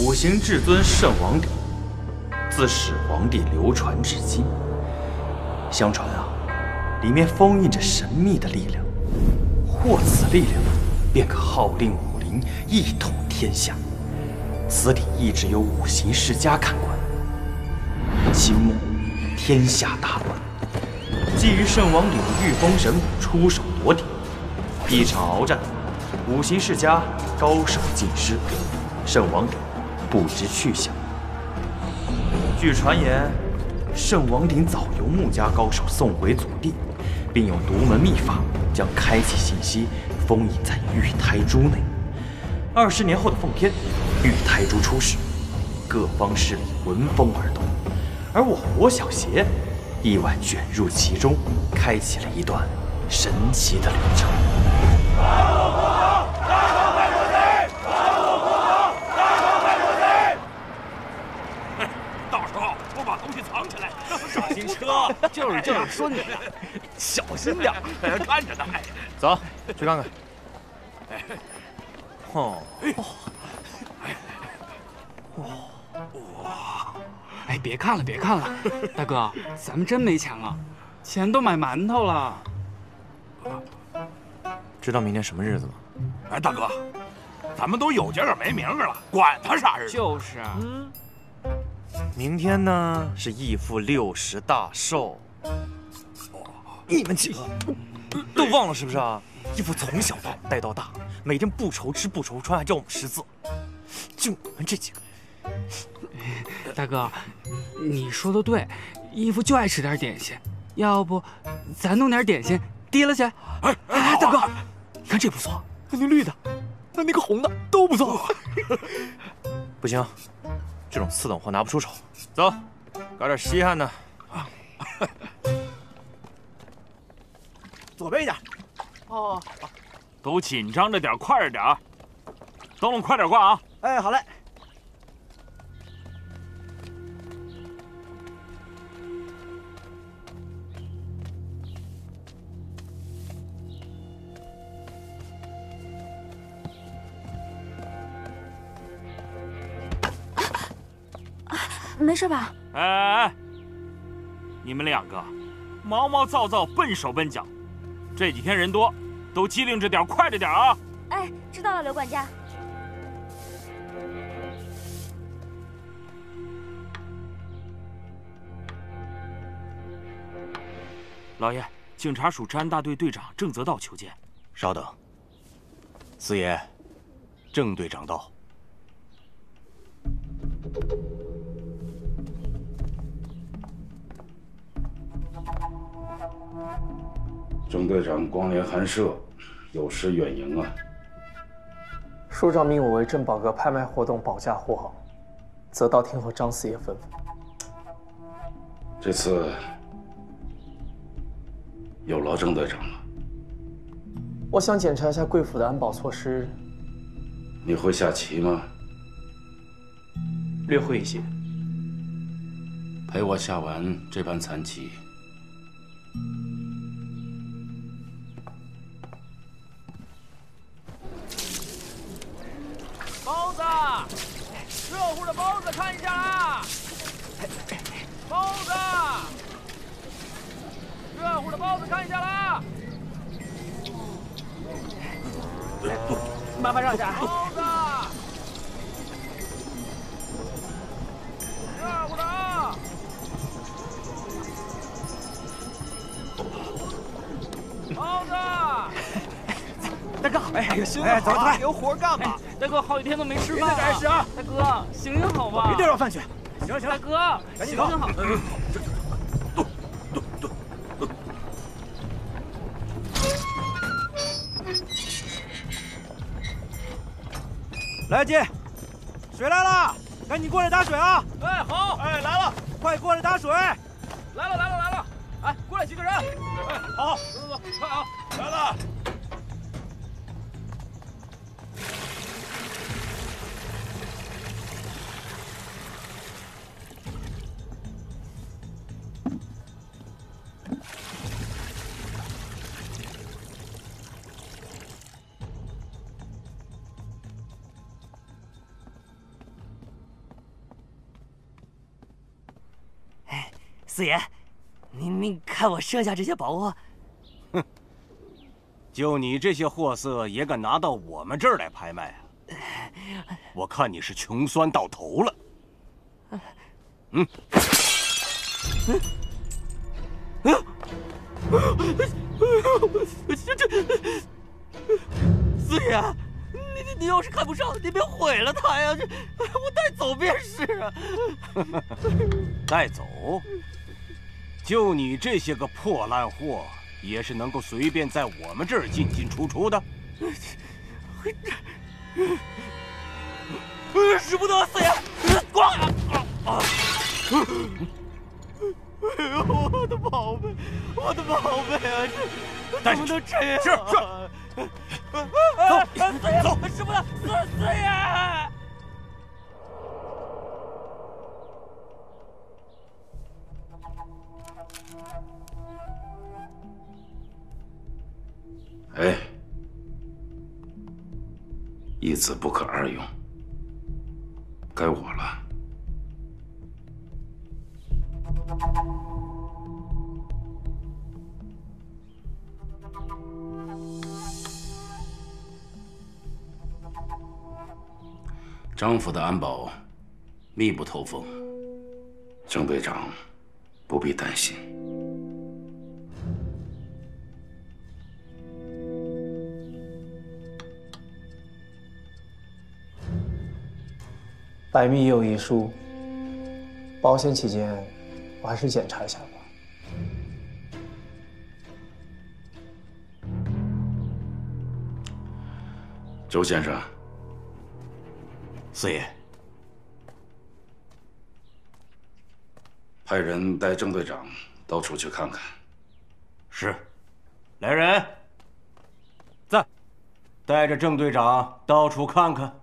五行至尊圣王鼎，自始皇帝流传至今。相传啊，里面封印着神秘的力量，获此力量，便可号令武林，一统天下。此鼎一直由五行世家看管，今目天下大乱。 基于圣王鼎御风神捕出手夺鼎，一场鏖战，五行世家高手尽失，圣王鼎不知去向。据传言，圣王鼎早由穆家高手送回祖地，并用独门秘法将开启信息封印在玉胎珠内。20年后的奉天，玉胎珠出世，各方势力闻风而动，而我火小邪。 意外卷入其中，开启了一段神奇的旅程。打倒火豪！打倒白骨贼！打倒火豪！打倒白骨贼！哼，到时候我把东西藏起来，小心车！就是说你，小心点，看着呢。走，去看看。哦。哦。 哎，别看了，别看了，大哥，咱们真没钱了，钱都买馒头了。知道明天什么日子吗？哎，大哥，咱们都有节儿没名儿了，管他啥日子。就是。嗯。明天呢是义父60大寿。你们几个都忘了是不是啊？义父从小带到大，每天不愁吃不愁穿，还叫我们识字，就你们这几个。 大哥，你说的对，义父就爱吃点点心，要不咱弄点点心提了去？哎哎，大哥，你看这不错，那绿的，那个红的都不错。不行，这种次等货拿不出手。走，搞点稀罕的。左边一点。哦，都紧张着点，快着点。灯笼快点挂啊！哎，好嘞。 没事吧？哎哎哎！你们两个毛毛躁躁、笨手笨脚，这几天人多，都机灵着点，快着点啊！哎，知道了，刘管家。老爷，警察署治安大队队长郑泽道求见。稍等，四爷，郑队长到。 郑队长光临寒舍，有失远迎啊！署长命我为镇宝阁拍卖活动保驾护航，则道听和张四爷吩咐。这次有劳郑队长了。我想检查一下贵府的安保措施。你会下棋吗？略会一些。陪我下完这盘残棋。 包子，热乎的包子看一下啊！包子，热乎的包子看一下啦！麻烦让一下。包子，热乎的啊！ 包子，大哥，哎呀，行了，走吧，有活干嘛？大哥，好几天都没吃饭了，别再吃啊！大哥，行行好吧，别掉饭去。行了行了，大哥，行行好。走。来姐，水来了，赶紧过来打水啊！哎，好，哎，来了，快过来打水。来了。 哎，过来几个人！哎，好，走，快啊！来了。四爷，您看我设下这些宝物，哼，就你这些货色也敢拿到我们这儿来拍卖啊？我看你是穷酸到头了。嗯，嗯，这四爷。 你要是看不上，你别毁了它呀！这我带走便是啊。带走？就你这些个破烂货，也是能够随便在我们这儿进进出出的？使不得，四爷！滚！我的宝贝，我的宝贝啊！这怎么能这样？是。 走，师傅，四爷！哎，一子不可二用，该我了。张府的安保密不透风，郑队长不必担心。百密又一疏，保险起见，我还是检查一下吧。周先生。 四爷，派人带郑队长到处去看看。是。来人，在，带着郑队长到处看看。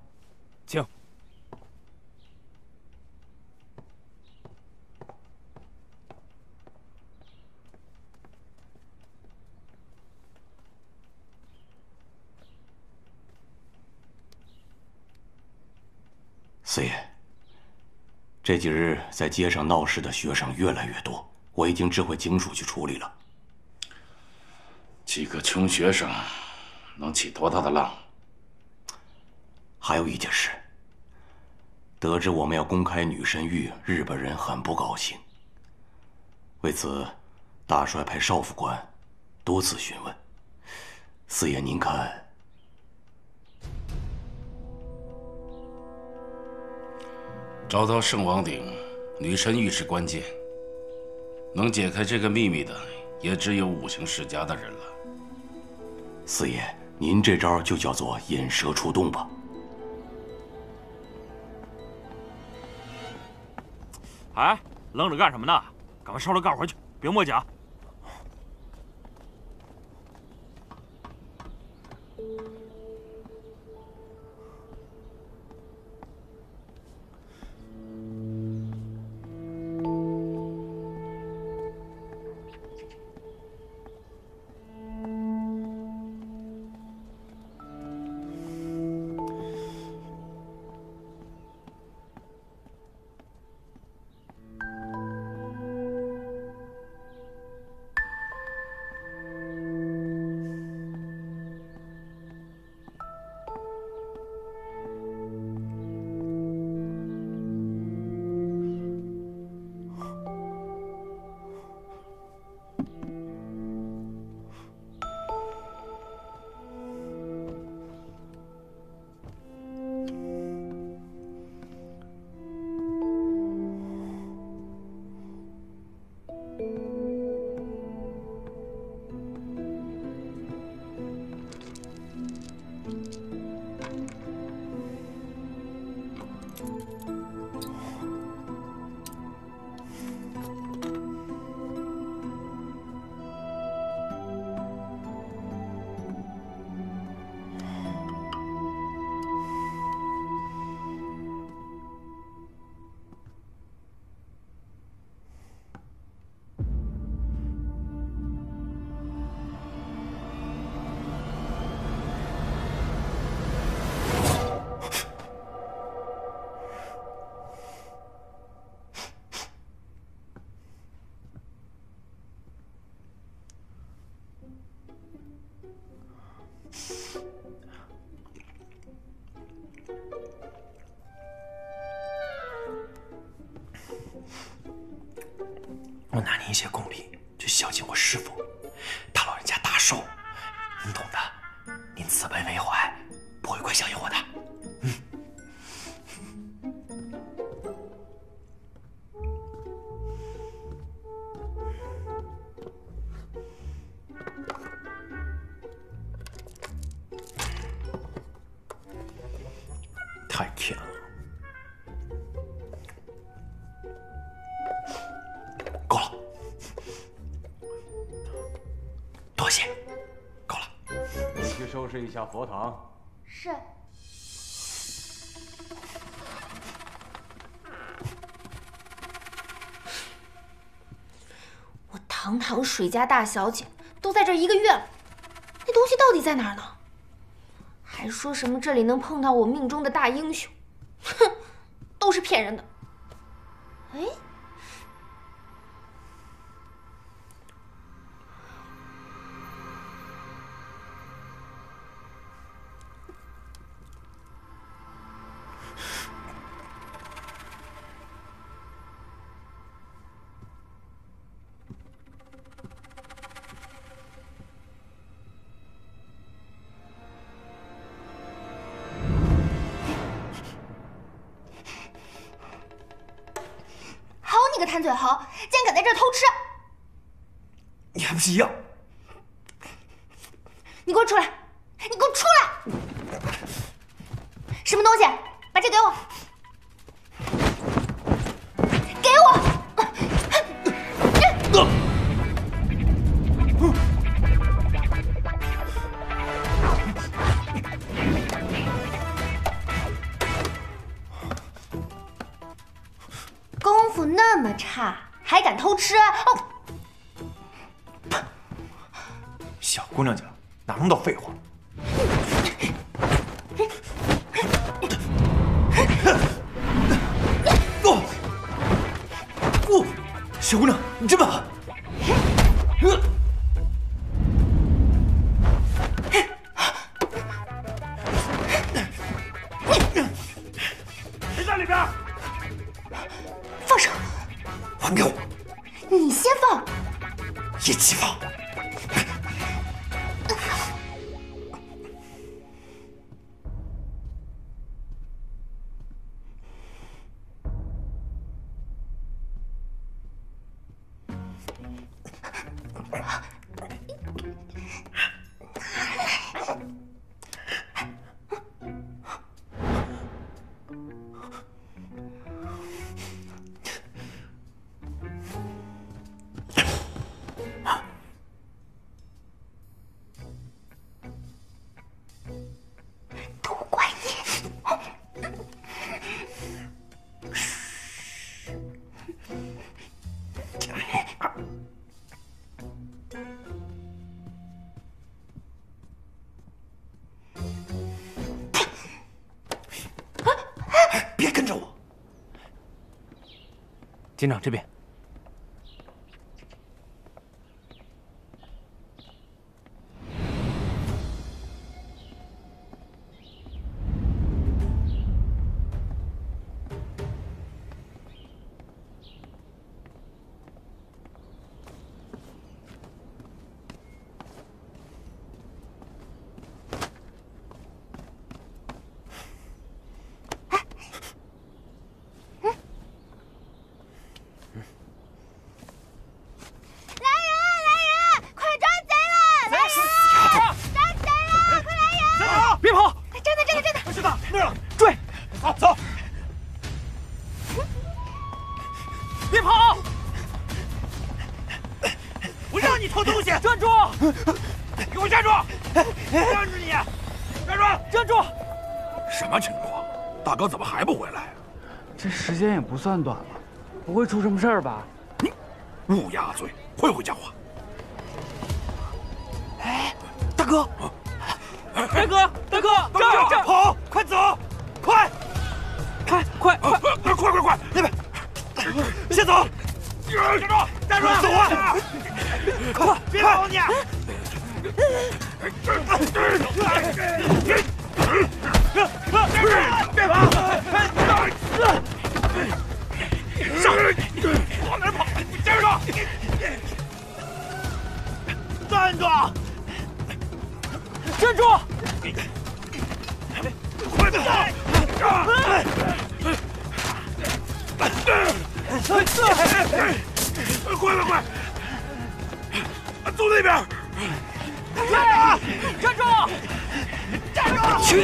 请。四爷，这几日在街上闹事的学生越来越多，我已经知会警署去处理了。几个穷学生能起多大的浪？还有一件事，得知我们要公开女神浴，日本人很不高兴。为此，大帅派少府官多次询问。四爷，您看。 找到圣王鼎，女神玉是关键。能解开这个秘密的，也只有五行世家的人了。四爷，您这招就叫做引蛇出洞吧。哎，愣着干什么呢？赶快烧了干活去，别墨迹啊！我拿你一些贡品去孝敬我师父，他老人家大寿，您懂的，您慈悲为怀，不会怪小爷我的。嗯。 太甜了，够了，多谢，够了。你去收拾一下佛堂。是。我堂堂水家大小姐都在这一个月了，那东西到底在哪儿呢？ 还说什么这里能碰到我命中的大英雄？哼，都是骗人的。哎，贪嘴猴，竟然敢在这儿偷吃！你还不是一样？你给我出来！你给我出来！什么东西？把这给我！给我！那么差，还敢偷吃？哦，小姑娘家哪那么多废话？哦，小姑娘，你真笨。 警长这边，时间也不算短了，不会出什么事儿吧？你乌鸦嘴，会不会讲话？哎，大哥，大哥，大哥，这跑，快走，快，快，那边，先走，站住，站住，走啊！快，别跑你！ 别跑！上！往哪跑？你站住！快快快！走那边！来啊！站住！站住！去！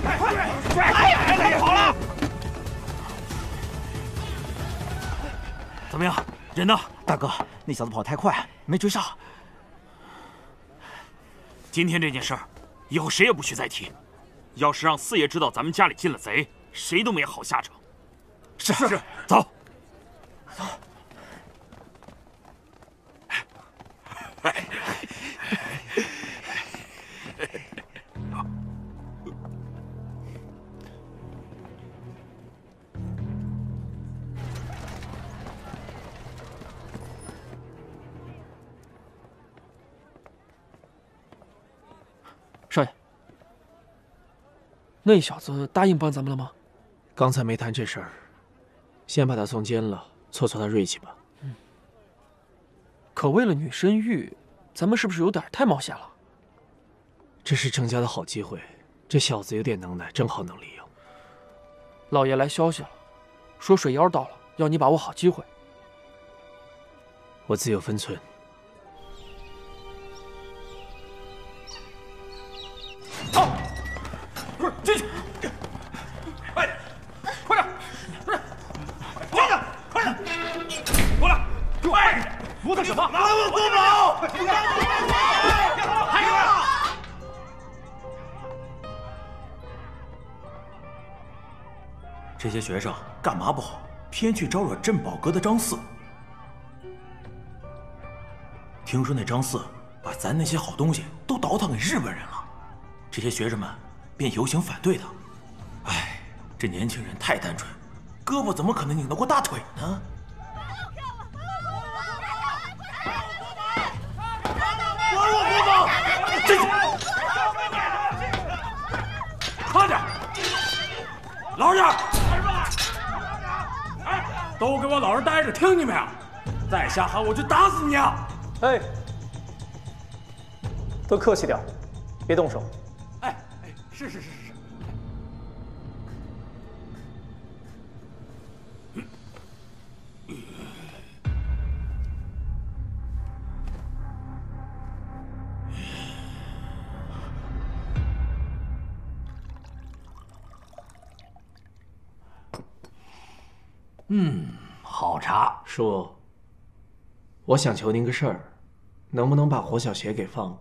快！哎呀，他跑了！怎么样？人呢？大哥，那小子跑太快，没追上。今天这件事儿，以后谁也不许再提。要是让四爷知道咱们家里进了贼，谁都没好下场。是，走。 走。少爷，那小子答应帮咱们了吗？刚才没谈这事儿，先把他送监了。 挫挫他锐气吧。嗯。可为了女身玉，咱们是不是有点太冒险了？这是程家的好机会，这小子有点能耐，正好能利用。老爷来消息了，说水妖到了，要你把握好机会。我自有分寸。走，快进去！快点，快点，快点！ 我干什么？拿我多宝！别打我！别打我！还有啊！这些学生干嘛不好，偏去招惹镇宝阁的张四。听说那张四把咱那些好东西都倒腾给日本人了，这些学生们便游行反对他。哎，这年轻人太单纯，胳膊怎么可能拧得过大腿呢？ 快点，老实点！哎，都给我老实待着，听见没有？再瞎喊我就打死你啊！哎，都客气点，别动手。哎哎，是。好茶。叔，我想求您个事儿，能不能把火小邪给放了？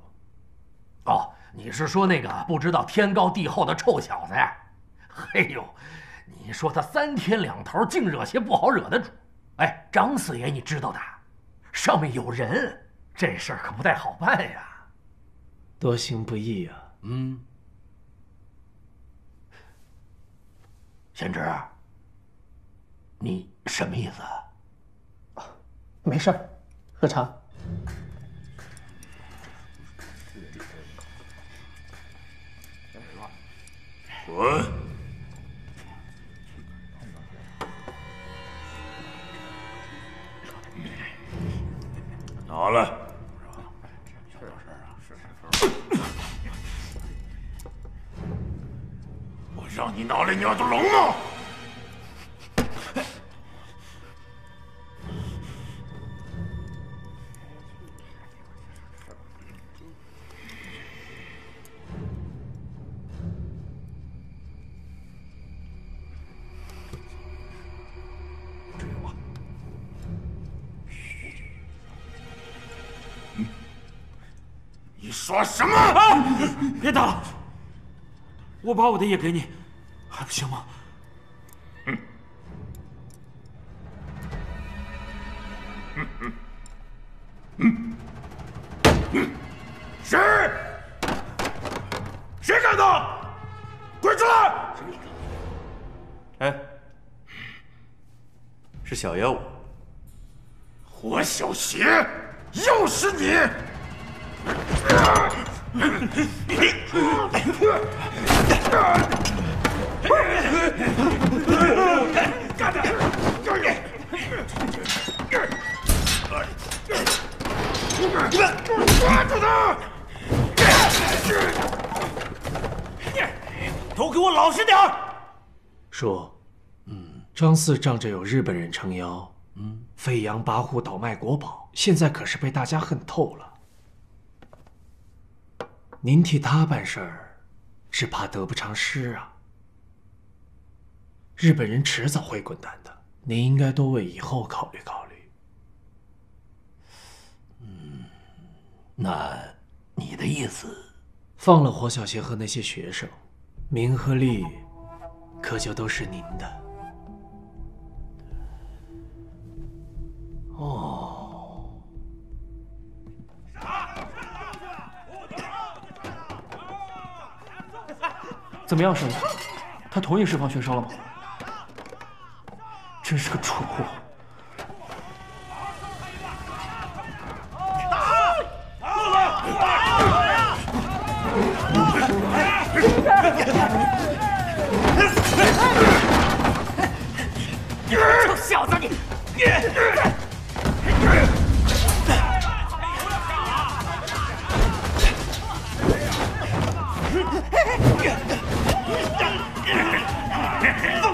哦，你是说那个不知道天高地厚的臭小子呀？嘿呦，你说他三天两头净惹些不好惹的主。哎，张四爷，你知道的，上面有人，这事儿可不太好办呀。多行不义呀。嗯。贤侄。 你什么意思啊？啊，没事儿，喝茶。滚！拿来。我让你拿来，你耳朵聋吗？ 说什么、啊？别打了，我把我的也给你，还不行吗？谁敢动？滚出来！哎，是小妖我，火小邪，又是你！ 你们抓住他！都给我老实点！叔，张四仗着有日本人撑腰，飞扬跋扈倒卖国宝，现在可是被大家恨透了。您替他办事儿，只怕得不偿失啊。日本人迟早会滚蛋的，您应该多为以后考虑考虑。 那你的意思，放了火小邪和那些学生，名和利可就都是您的。哦。怎么样，神父？他同意释放学生了吗？真是个蠢货！ 臭小子你！放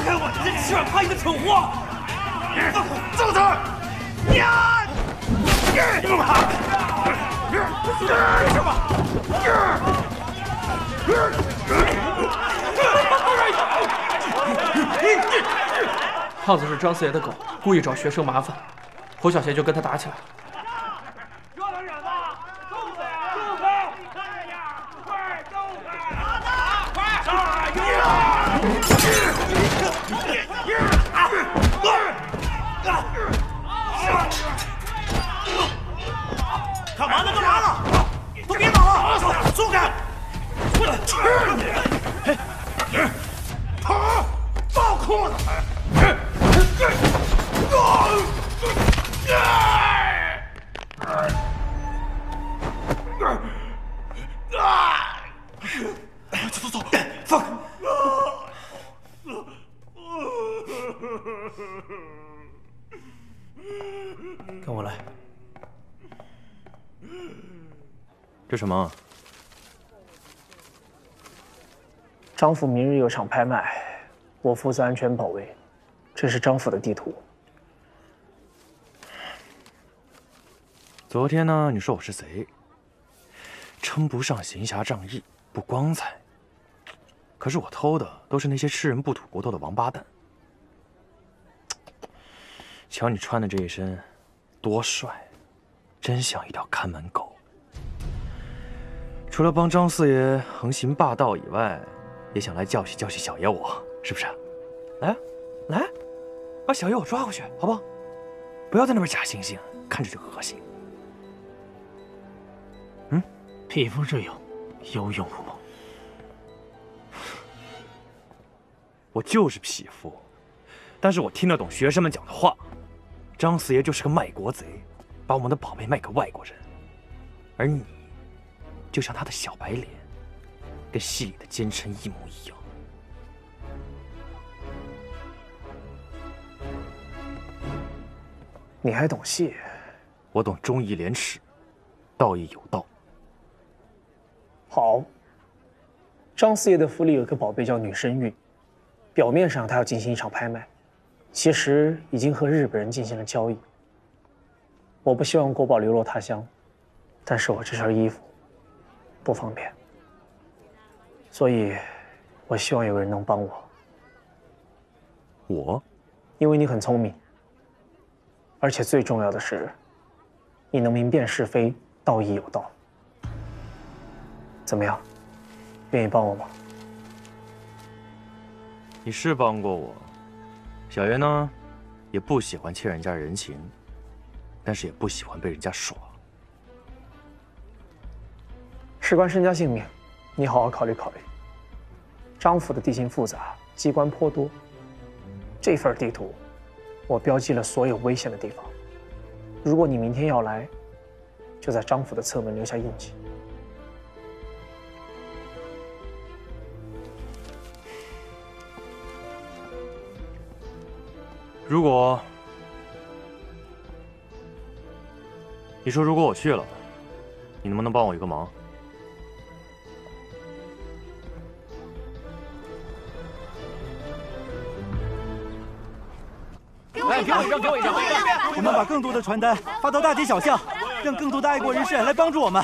开我！你这吃软怕硬的蠢货！放开我！住嘴！呀！住吧！住吧！ 胖子是张四爷的狗，故意找学生麻烦，火小邪就跟他打起来了。这能忍吗？住嘴！住嘴！看样，快住嘴！打他！快！大爷！干嘛呢？干嘛呢？都别打了，松开！ 吃你！跑！放裤子！走走走，放开！跟我来。这什么啊？ 张府明日有场拍卖，我负责安全保卫。这是张府的地图。昨天呢，你说我是贼，称不上行侠仗义，不光彩。可是我偷的都是那些吃人不吐骨头的王八蛋。瞧你穿的这一身，多帅，真像一条看门狗。除了帮张四爷横行霸道以外， 也想来教训教训小爷我，是不是？来，来，把小爷我抓回去，好不好？不要在那边假惺惺，看着就恶心。嗯，匹夫之勇，有勇无谋。我就是匹夫，但是我听得懂学生们讲的话。张四爷就是个卖国贼，把我们的宝贝卖给外国人，而你，就像他的小白脸。 跟戏里的奸臣一模一样。你还懂戏？我懂忠义廉耻，道义有道。好。张四爷的府里有个宝贝叫女神玉，表面上他要进行一场拍卖，其实已经和日本人进行了交易。我不希望国宝流落他乡，但是我这身衣服不方便。 所以，我希望有个人能帮我。我，因为你很聪明，而且最重要的是，你能明辨是非，道义有道。怎么样，愿意帮我吗？你是帮过我，小爷呢，也不喜欢欠人家人情，但是也不喜欢被人家耍。事关身家性命。 你好好考虑考虑。张府的地形复杂，机关颇多。这份地图，我标记了所有危险的地方。如果你明天要来，就在张府的侧门留下印记。如果你说如果我去了，你能不能帮我一个忙？来，给我一张，给我一张。我们把更多的传单发到大街小巷，让更多的爱国人士来帮助我们。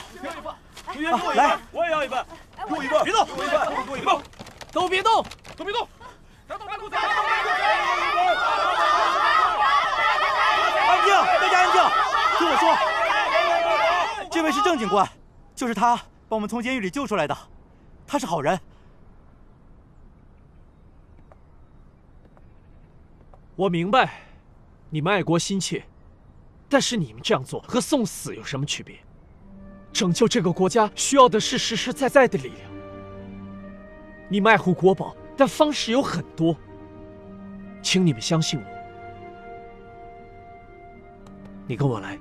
来，我也要一份，给我一份，别动，给我一份，给我一份，都别动，都别动。 安静，大家安静，听我说。这位是郑警官，就是他把我们从监狱里救出来的，他是好人。我明白，你们爱国心切，但是你们这样做和送死有什么区别？拯救这个国家需要的是实实在在的力量。你们爱护国宝。 但方式有很多，请你们相信我。你跟我来，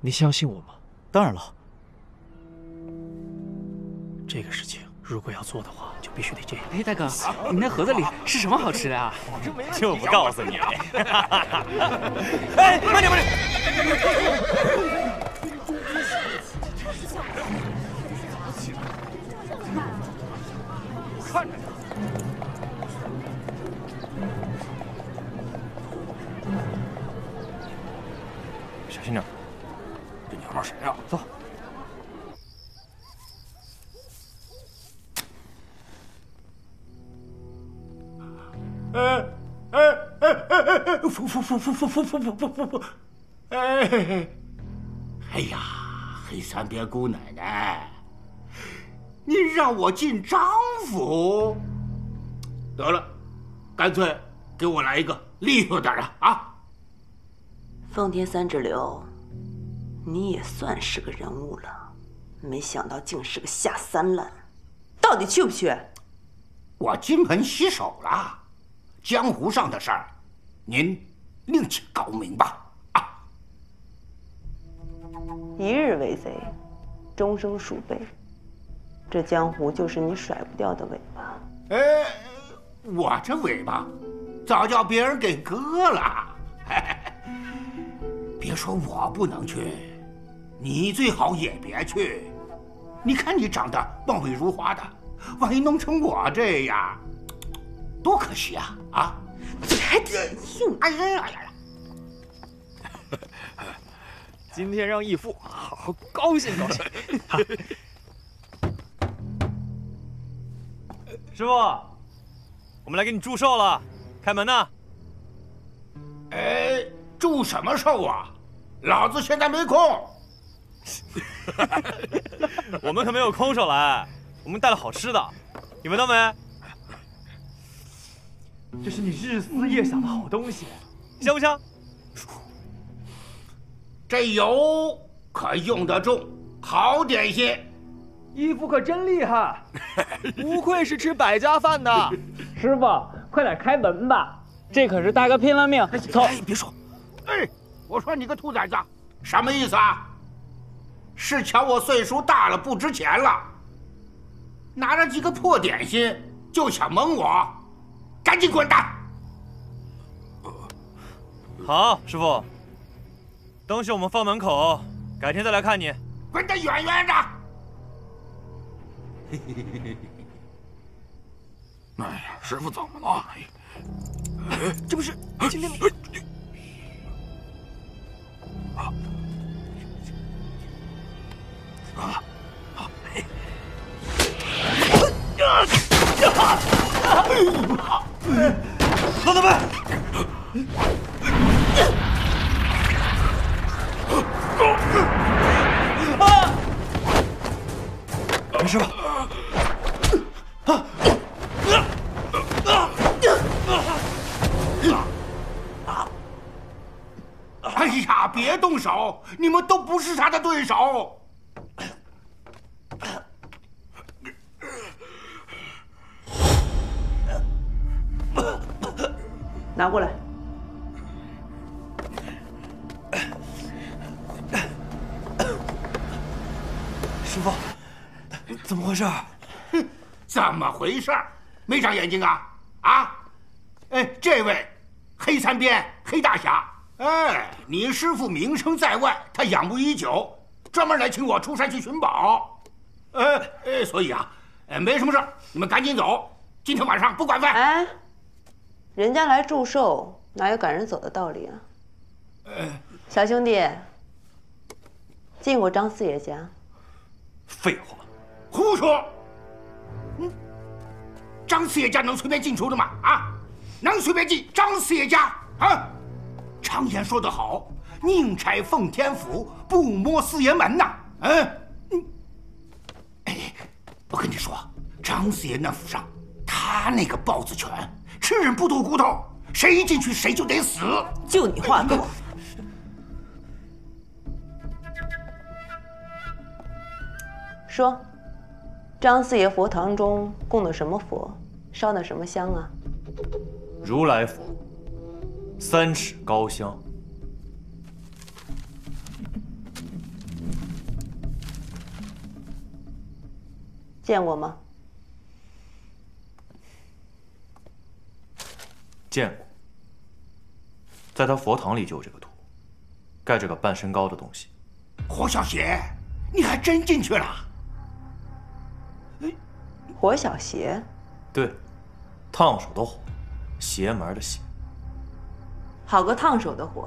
你相信我吗？当然了。这个事情如果要做的话，就必须得这样。哎，大哥，你那盒子里是什么好吃的啊？就不告诉你了。哎，慢点，慢点。 看着他，小心点！这娘们谁呀？走。哎！不！哎！哎呀，黑三别姑奶奶！ 您让我进张府，得了，干脆给我来一个利索点的啊！奉天三指流，你也算是个人物了，没想到竟是个下三滥，到底去不去？我金盆洗手了，江湖上的事儿，您另请高明吧！啊！一日为贼，终生鼠辈。 这江湖就是你甩不掉的尾巴。哎，我这尾巴早叫别人给割了。别说我不能去，你最好也别去。你看你长得貌美如花的，万一弄成我这样，多可惜啊！啊，还得硬哎呀呀呀！今天让义父好好高兴高兴。师傅，我们来给你祝寿了，开门呐！哎，祝什么寿啊？老子现在没空。我们可没有空手来，我们带了好吃的，你闻到没？这是你日思夜想的好东西，香不香？这油可用得重，好点心。 衣服可真厉害，不愧是吃百家饭的。师傅，快点开门吧，这可是大哥拼了命。走，别说。哎，我说你个兔崽子，什么意思啊？是瞧我岁数大了不值钱了，拿着几个破点心就想蒙我？赶紧滚蛋！好，师傅，东西我们放门口，改天再来看你。滚得远远的！ 哎呀，师傅怎么了？这不是今天老大们！啊！没事吧？ 哎呀，别动手！你们都不是他的对手。拿过来。师傅，怎么回事？ 怎么回事？没长眼睛啊！啊，哎，这位黑三鞭黑大侠，哎，你师父名声在外，他仰慕已久，专门来请我出山去寻宝。所以啊，没什么事，你们赶紧走，今天晚上不管饭。哎，人家来祝寿，哪有赶人走的道理啊？小兄弟，进过张四爷家？废话，胡说！嗯，张四爷家能随便进出的吗？啊，能随便进张四爷家啊？常言说得好，宁拆奉天府，不摸四爷门呐。嗯。 我跟你说，张四爷那府上，他那个豹子拳，吃人不吐骨头，谁一进去谁就得死。就你话多。说，张四爷佛堂中供的什么佛，烧的什么香啊？如来佛，3尺高香。 见过吗？见过，在他佛堂里就有这个图，盖着个半身高的东西。火小邪，你还真进去了？火小邪？对，烫手的火，邪门的邪。好个烫手的火！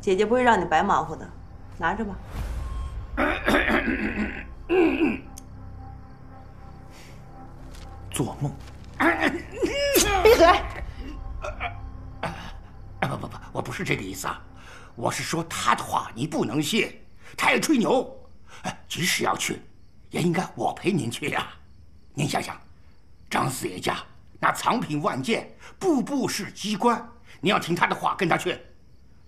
姐姐不会让你白忙活的，拿着吧。做梦！闭嘴！不，我不是这个意思啊，我是说他的话你不能信，他也吹牛。即使要去，也应该我陪您去呀。您想想，张四爷家那藏品万件，步步是机关，你要听他的话跟他去，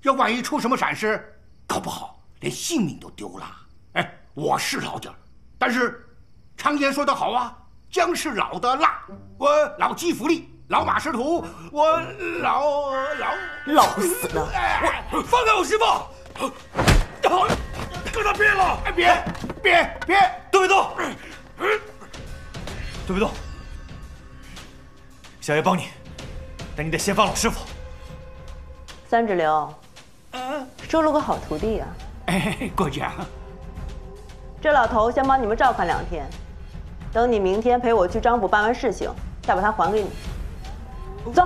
要万一出什么闪失，搞不好连性命都丢了。哎，我是老底儿，但是常言说得好啊。 姜是老的辣，我老积福利，老马识途，我老死的！放开我师傅！跟他别了！哎，别！动别动！动别动！小爷帮你，但你得先放老师傅。三指流，收了个好徒弟呀！哎，过奖。这老头先帮你们照看2天。 等你明天陪我去张府办完事情，再把它还给你。走。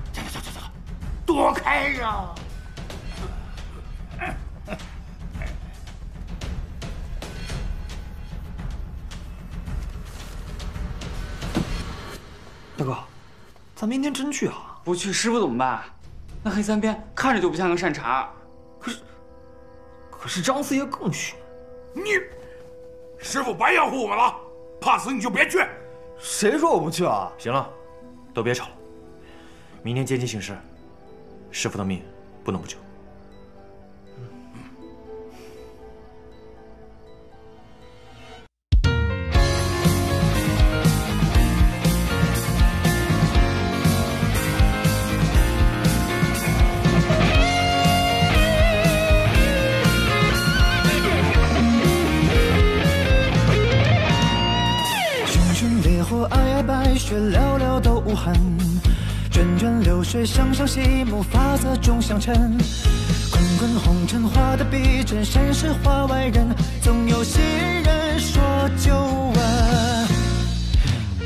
走，躲开呀！大哥，咱明天真去啊？不去，师傅怎么办？那黑三鞭看着就不像个善茬，可是。 可是张四爷更虚，你师傅白养活我们了，怕死你就别去。谁说我不去啊？行了，都别吵了。明天见机行事，师傅的命不能不救。血寥寥都无痕，涓涓流水向上洗墨，发色终相衬。滚滚红尘画的逼真，谁是画外人？总有些人说旧闻，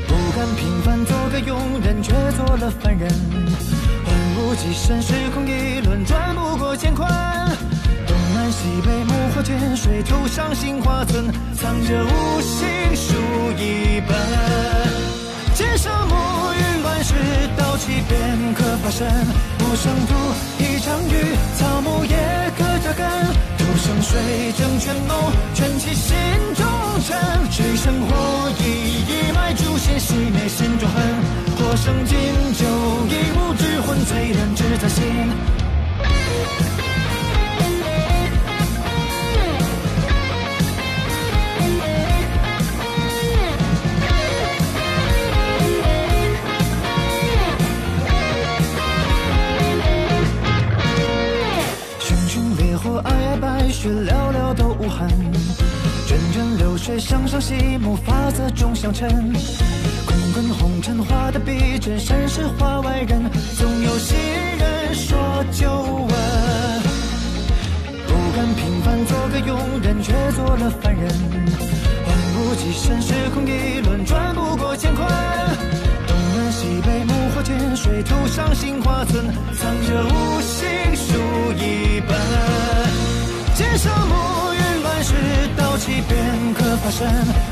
不甘平凡做个庸人，却做了凡人。恍如其身，时空一轮，转不过乾坤。东南西北，木火间，水土上杏花村，藏着无心书一本。 千山暮云乱世，刀起便可发生。无声土，一场雨，草木也可扎根。独生水正权谋，卷起心中尘。水生火，以一脉诛仙，熄灭心中恨。火生金，九阴无之魂，醉人只在心。 血寥寥都无痕，涓涓流水向上洗墨，发色终相衬。滚滚红尘画的逼真，谁是画外人？总有些人说旧闻，不甘平凡做个庸人，却做了凡人。不及身，时空一轮转不过乾坤。东南西北木花间，水土上杏花村，藏着无心书一本。千手暮云乱世，刀起便可发身。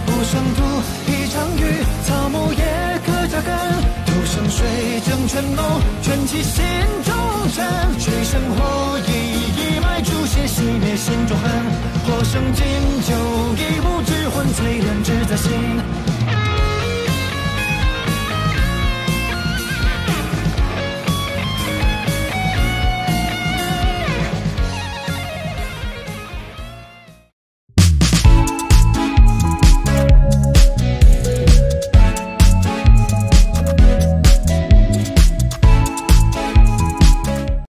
不胜土，一场雨，草木也可扎根。土生水蒸权谋，卷起心中尘。水生火，一脉逐血，熄灭心中恨。火生金，酒一壶。 魂淬炼，只在心。